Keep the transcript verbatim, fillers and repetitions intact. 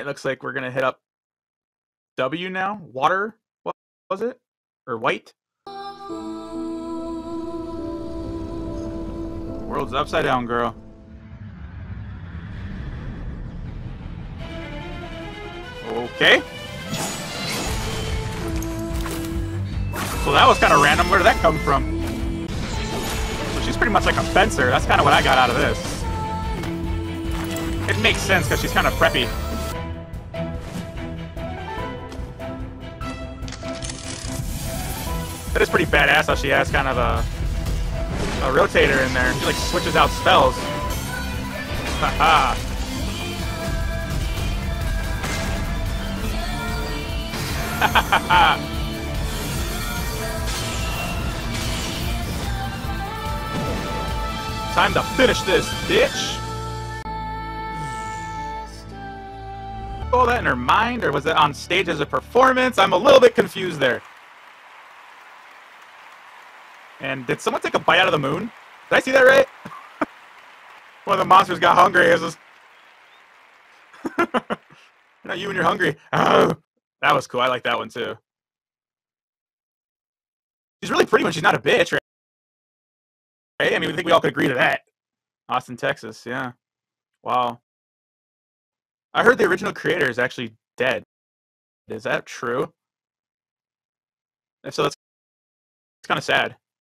It looks like we're going to hit up W now. Water, what was it? Or white? The world's upside down, girl. Okay. So that was kind of random. Where did that come from? So she's pretty much like a fencer. That's kind of what I got out of this. It makes sense because she's kind of preppy. That is pretty badass how she has kind of a a rotator in there. She like switches out spells. Haha. Hahaha. Time to finish this, bitch! All that in her mind, or was it on stage as a performance? I'm a little bit confused there. And did someone take a bite out of the moon? Did I see that right? One of the monsters got hungry. It was just... Not you when you're hungry. Oh, that was cool. I like that one too. She's really pretty when she's not a bitch, right? I mean, we think we all could agree to that. Austin, Texas, yeah. Wow. I heard the original creator is actually dead. Is that true? If so, that's, that's kind of sad.